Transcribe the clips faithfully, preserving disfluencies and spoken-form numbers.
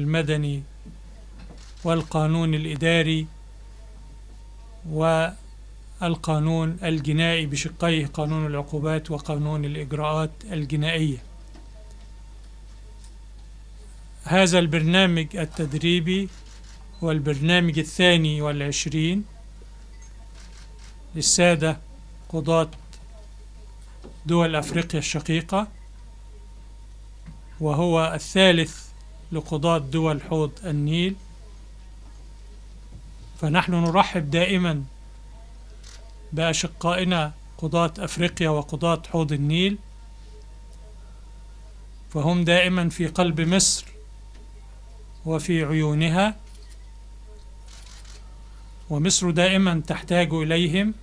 المدني والقانون الإداري والقانون الجنائي بشقيه قانون العقوبات وقانون الإجراءات الجنائية. هذا البرنامج التدريبي هو البرنامج الثاني والعشرين للسادة قضاة دول أفريقيا الشقيقة، وهو الثالث لقضاة دول حوض النيل. فنحن نرحب دائما بأشقائنا قضاة أفريقيا وقضاة حوض النيل، فهم دائما في قلب مصر وفي عيونها، ومصر دائما تحتاج إليهم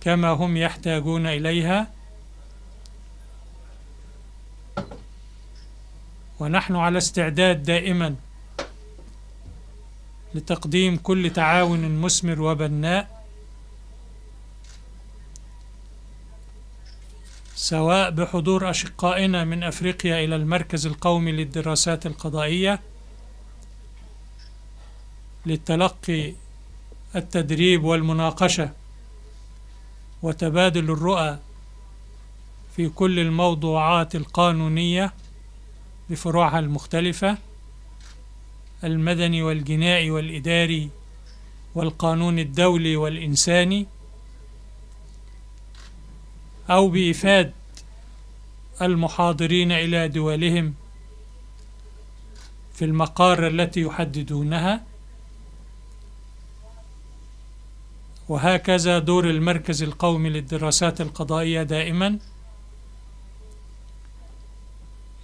كما هم يحتاجون إليها. ونحن على استعداد دائما لتقديم كل تعاون مثمر وبناء، سواء بحضور أشقائنا من أفريقيا إلى المركز القومي للدراسات القضائية للتلقي التدريب والمناقشة وتبادل الرؤى في كل الموضوعات القانونية بفروعها المختلفة، المدني والجنائي والإداري والقانون الدولي والإنساني، أو بإفادة المحاضرين إلى دولهم في المقار التي يحددونها. وهكذا دور المركز القومي للدراسات القضائية دائما،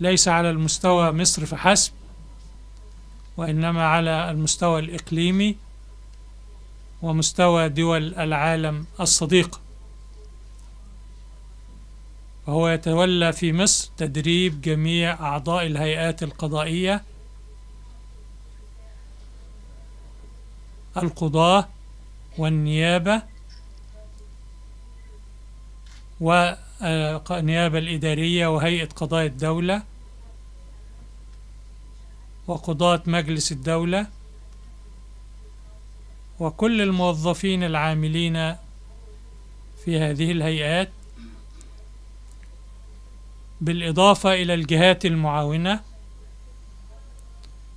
ليس على المستوى مصر فحسب، وإنما على المستوى الإقليمي ومستوى دول العالم الصديقة. وهو يتولى في مصر تدريب جميع أعضاء الهيئات القضائية، القضاة والنيابة والنيابة الإدارية وهيئة قضاء الدولة وقضاة مجلس الدولة وكل الموظفين العاملين في هذه الهيئات، بالإضافة إلى الجهات المعاونة،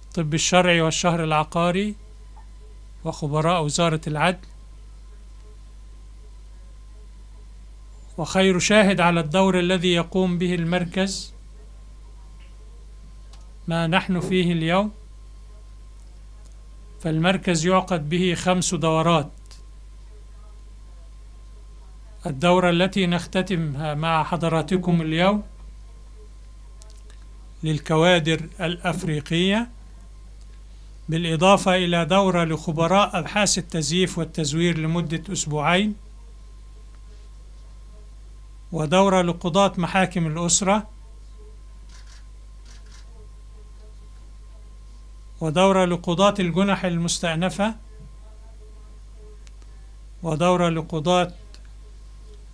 الطب الشرعي والشهر العقاري وخبراء وزارة العدل. وخير شاهد على الدور الذي يقوم به المركز ما نحن فيه اليوم. فالمركز يعقد به خمس دورات، الدورة التي نختتمها مع حضراتكم اليوم للكوادر الأفريقية، بالإضافة إلى دورة لخبراء أبحاث التزييف والتزوير لمدة أسبوعين، ودورة لقضاة محاكم الأسرة، ودورة لقضاة الجنح المستأنفة، ودورة لقضاة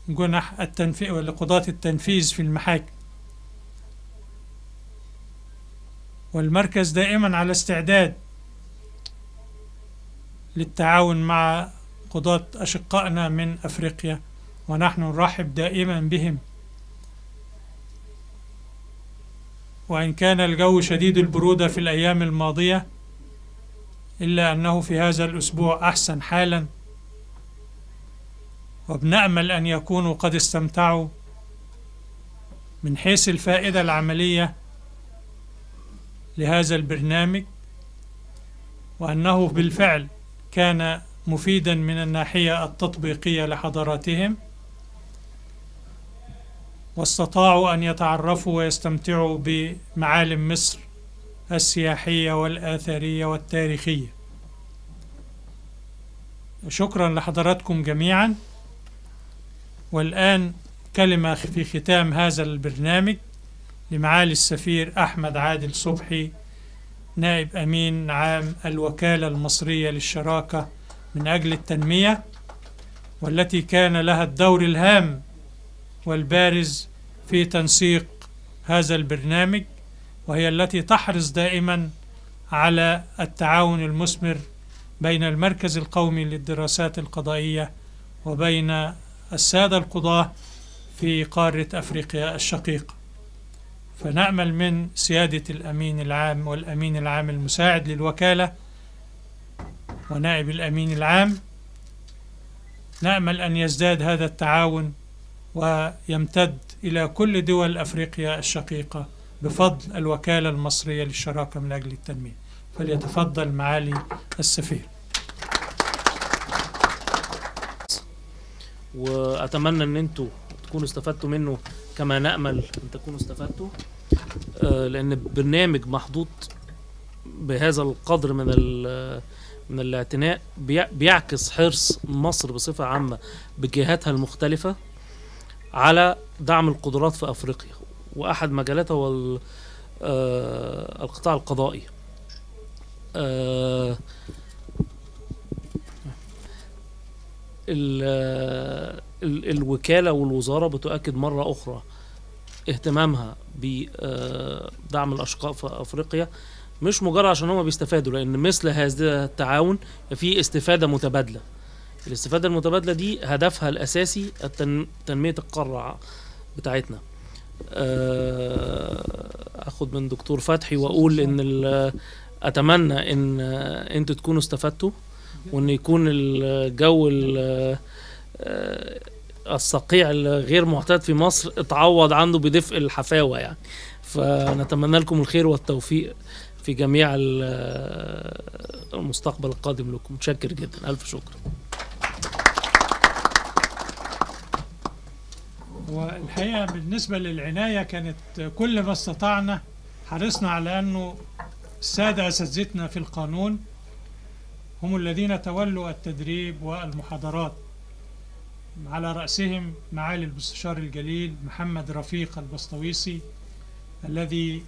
جنح التنفيذ ولقضاة التنفيذ في المحاكم. والمركز دائما على استعداد للتعاون مع قضاة أشقائنا من أفريقيا، ونحن نرحب دائما بهم. وإن كان الجو شديد البرودة في الأيام الماضية، إلا أنه في هذا الأسبوع أحسن حالا، وبنأمل أن يكونوا قد استمتعوا من حيث الفائدة العملية لهذا البرنامج، وأنه بالفعل كان مفيدا من الناحية التطبيقية لحضراتهم، واستطاعوا أن يتعرفوا ويستمتعوا بمعالم مصر السياحية والآثارية والتاريخية. شكرا لحضراتكم جميعا. والآن كلمة في ختام هذا البرنامج لمعالي السفير أحمد عادل صبحي، نائب أمين عام الوكالة المصرية للشراكة من أجل التنمية، والتي كان لها الدور الهام والبارز في تنسيق هذا البرنامج، وهي التي تحرص دائما على التعاون المثمر بين المركز القومي للدراسات القضائية وبين السادة القضاة في قارة أفريقيا الشقيقة. فنأمل من سيادة الأمين العام والأمين العام المساعد للوكالة ونائب الأمين العام، نأمل أن يزداد هذا التعاون ويمتد إلى كل دول أفريقيا الشقيقة بفضل الوكالة المصرية للشراكة من أجل التنمية. فليتفضل معالي السفير. وأتمنى أن أنتوا تكونوا استفدتوا منه كما نأمل أن تكونوا استفدتوا، لأن برنامج محظوظ بهذا القدر من من الاعتناء بيعكس حرص مصر بصفة عامة بجهاتها المختلفة على دعم القدرات في أفريقيا، وأحد مجالاتها هو القطاع القضائي. الوكالة والوزارة بتؤكد مرة أخرى اهتمامها بدعم الأشقاء في أفريقيا، مش مجرد عشان هما بيستفادوا، لأن مثل هذا التعاون في استفادة متبادلة. الاستفادة المتبادلة دي هدفها الأساسي تنمية القارة بتاعتنا. أخد من دكتور فتحي وأقول إن أتمنى إن أنتوا تكونوا استفدتوا، وإن يكون الجو الصقيع الغير معتاد في مصر اتعوض عنده بدفء الحفاوة يعني. فنتمنى لكم الخير والتوفيق في جميع المستقبل القادم لكم. متشكر جدا، ألف شكر. والحقيقة بالنسبة للعناية كانت كل ما استطعنا حرصنا على أنه السادة أساتذتنا في القانون هم الذين تولوا التدريب والمحاضرات، على رأسهم معالي المستشار الجليل محمد رفيق البستويسي الذي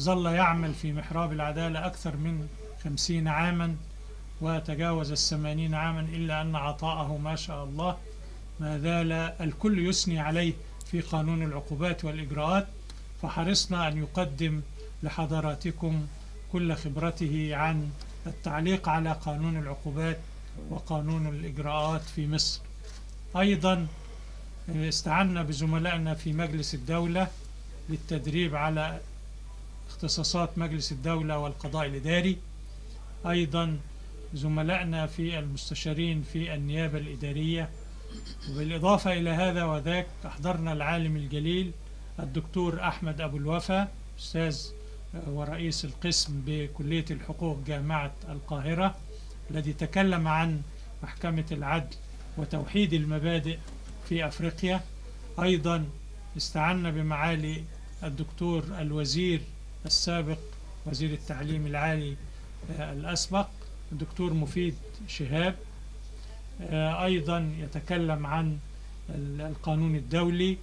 ظل يعمل في محراب العدالة أكثر من خمسين عاما وتجاوز الثمانين عاما، إلا أن عطاءه ما شاء الله ما زال الكل يثني عليه في قانون العقوبات والإجراءات. فحرصنا أن يقدم لحضراتكم كل خبرته عن التعليق على قانون العقوبات وقانون الإجراءات في مصر. أيضا استعنا بزملائنا في مجلس الدولة للتدريب على اختصاصات مجلس الدولة والقضاء الإداري، أيضا زملائنا في المستشارين في النيابة الإدارية، وبالإضافة إلى هذا وذاك أحضرنا العالم الجليل الدكتور أحمد أبو الوفا أستاذ ورئيس القسم بكلية الحقوق جامعة القاهرة، الذي تكلم عن محكمة العدل وتوحيد المبادئ في أفريقيا. أيضا استعنا بمعالي الدكتور الوزير السابق وزير التعليم العالي الأسبق الدكتور مفيد شهاب، أيضا يتكلم عن القانون الدولي،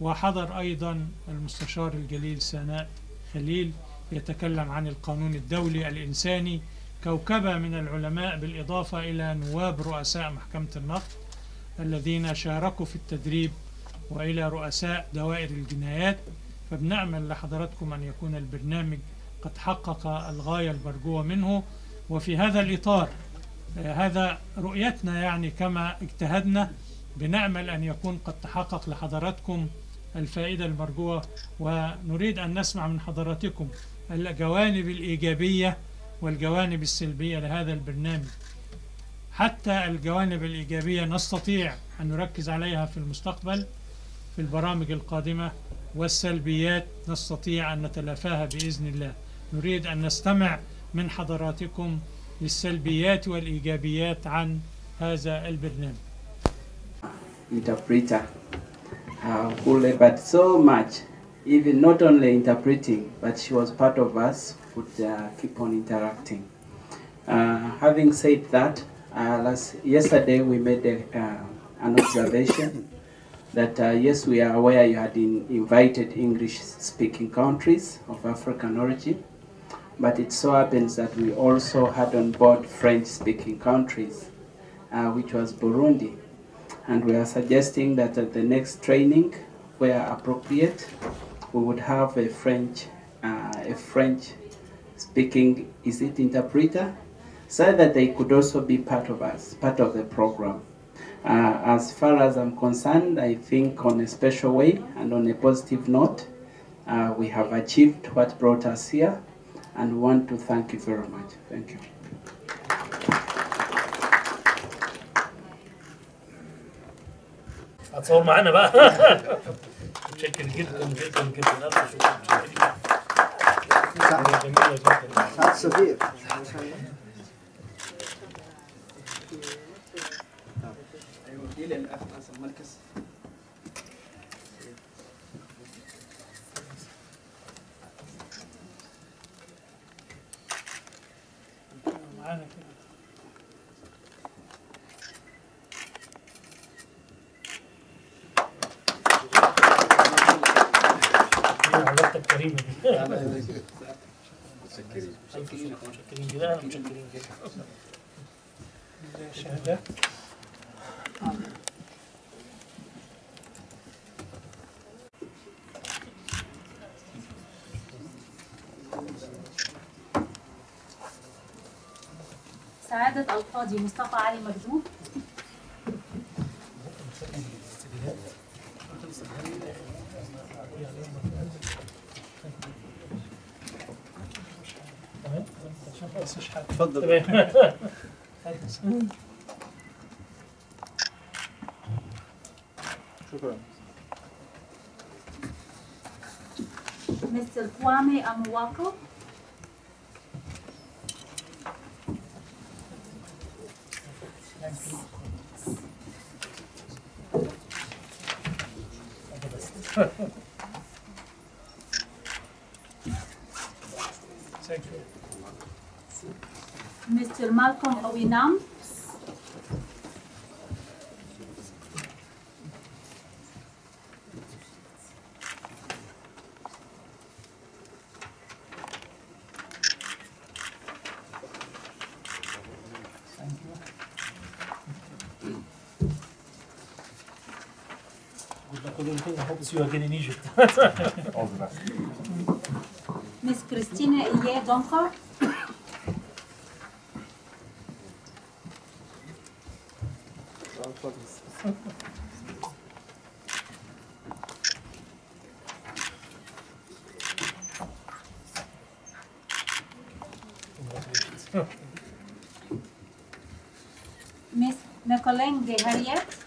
وحضر أيضا المستشار الجليل سناء خليل يتكلم عن القانون الدولي الإنساني، كوكبة من العلماء بالإضافة إلى نواب رؤساء محكمة النقد الذين شاركوا في التدريب وإلى رؤساء دوائر الجنايات. فبنأمل لحضراتكم أن يكون البرنامج قد حقق الغاية المرجوة منه. وفي هذا الإطار هذا رؤيتنا يعني كما اجتهدنا، بنأمل أن يكون قد تحقق لحضراتكم الفائدة المرجوة، ونريد أن نسمع من حضراتكم الجوانب الإيجابية والجوانب السلبية لهذا البرنامج. حتى الجوانب الإيجابية نستطيع أن نركز عليها في المستقبل في البرامج القادمة، والسلبيات نستطيع أن نتلافاها بإذن الله. نريد أن نستمع من حضراتكم للسلبيات والإيجابيات عن هذا البرنامج. Interpreter uh, who labored so much, even not only interpreting, but she was part of us would uh, keep on interacting. Uh, having said that, uh, last yesterday we made a, uh, an observation that uh, yes, we are aware you had in invited English-speaking countries of African origin, but it so happens that we also had on board French-speaking countries, uh, which was Burundi. And we are suggesting that at the next training, where appropriate, we would have a French uh, a French-speaking I C T interpreter, so that they could also be part of us, part of the program. Uh, as far as I'm concerned, I think on a special way and on a positive note, uh, we have achieved what brought us here, and want to thank you very much. Thank you. هتصور معانا بقى. متشكر جدا جدا جدا. ألف شكر. جميلة جدا. سفير. إلى الأخ حسن مركز. معانا كده. كريمة متشكرين متشكرين متشكرين جدا متشكرين جدا شهادة سعادة القاضي مصطفى علي مكذوب تفضل. شكرا. مستر كوامي امواكو. Mister Malcolm Ovinam. I hope to see you again in Egypt. Miss Christina Iye Donker. Miss Nicolene Harriet.